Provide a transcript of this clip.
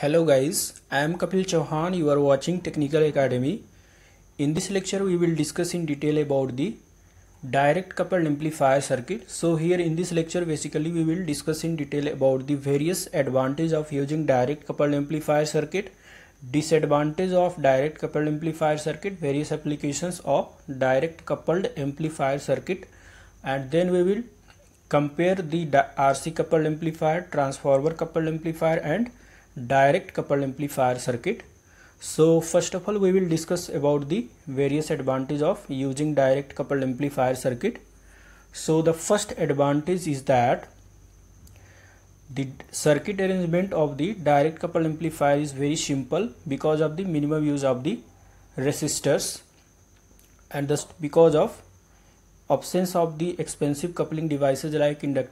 Hello guys, I am Kapil Chauhan, you are watching Technical Academy. In this lecture we will discuss in detail about the direct coupled amplifier circuit. So here in this lecture basically we will discuss in detail about the various advantages of using direct coupled amplifier circuit, disadvantages of direct coupled amplifier circuit, various applications of direct coupled amplifier circuit, and then we will compare the RC coupled amplifier, transformer coupled amplifier and direct coupled amplifier circuit. So first of all we will discuss about the various advantages of using direct coupled amplifier circuit. So the first advantage is that the circuit arrangement of the direct coupled amplifier is very simple because of the minimum use of the resistors and thus because of absence of the expensive coupling devices like inductors.